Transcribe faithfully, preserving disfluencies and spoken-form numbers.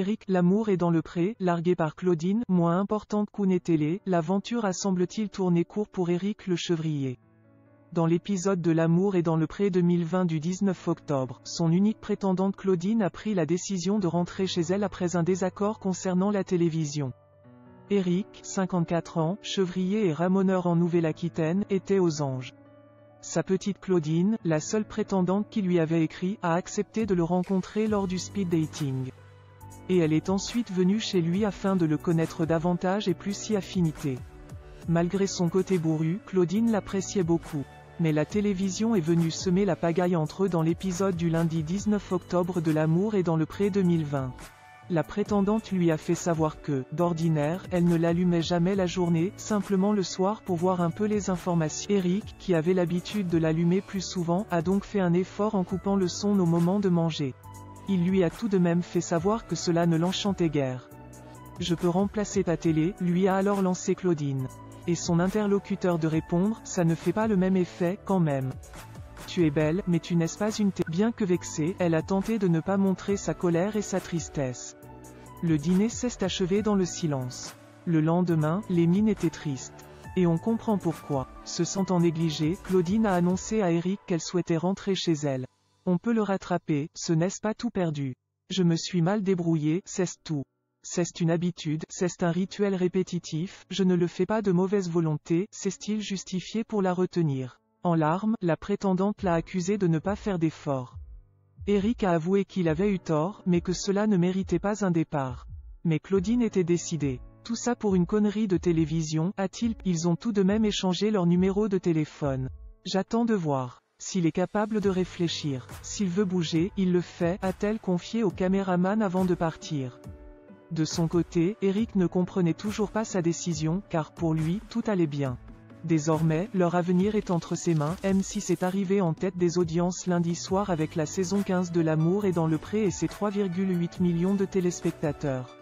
Éric, L'amour est dans le pré, largué par Claudine, moins importante qu'une télé, l'aventure a semble-t-il tourné court pour Éric le chevrier. Dans l'épisode de L'amour est dans le pré deux mille vingt du dix-neuf octobre, son unique prétendante Claudine a pris la décision de rentrer chez elle après un désaccord concernant la télévision. Éric, cinquante-quatre ans, chevrier et ramoneur en Nouvelle-Aquitaine, était aux anges. Sa petite Claudine, la seule prétendante qui lui avait écrit, a accepté de le rencontrer lors du speed dating. Et elle est ensuite venue chez lui afin de le connaître davantage et plus si affinité. Malgré son côté bourru, Claudine l'appréciait beaucoup. Mais la télévision est venue semer la pagaille entre eux dans l'épisode du lundi dix-neuf octobre de L'amour est dans le pré deux mille vingt. La prétendante lui a fait savoir que, d'ordinaire, elle ne l'allumait jamais la journée, simplement le soir pour voir un peu les informations. Éric, qui avait l'habitude de l'allumer plus souvent, a donc fait un effort en coupant le son au moment de manger. Il lui a tout de même fait savoir que cela ne l'enchantait guère. « Je peux remplacer ta télé », lui a alors lancé Claudine. Et son interlocuteur de répondre, « Ça ne fait pas le même effet, quand même. » Tu es belle, mais tu n'es pas une télé. Bien que vexée, elle a tenté de ne pas montrer sa colère et sa tristesse. Le dîner s'est achevé dans le silence. Le lendemain, les mines étaient tristes. Et on comprend pourquoi. Se sentant négligée, Claudine a annoncé à Éric qu'elle souhaitait rentrer chez elle. On peut le rattraper, ce n'est pas tout perdu. Je me suis mal débrouillée, c'est tout. C'est une habitude, c'est un rituel répétitif, je ne le fais pas de mauvaise volonté, s'est-il justifié pour la retenir. En larmes, la prétendante l'a accusée de ne pas faire d'efforts. Éric a avoué qu'il avait eu tort, mais que cela ne méritait pas un départ. Mais Claudine était décidée. Tout ça pour une connerie de télévision, a-t-il. Ils ont tout de même échangé leur numéro de téléphone. J'attends de voir. S'il est capable de réfléchir, s'il veut bouger, il le fait, a-t-elle confié au caméraman avant de partir. De son côté, Éric ne comprenait toujours pas sa décision, car pour lui, tout allait bien. Désormais, leur avenir est entre ses mains. M six est arrivé en tête des audiences lundi soir avec la saison quinze de L'amour est dans le pré et ses trois virgule huit millions de téléspectateurs.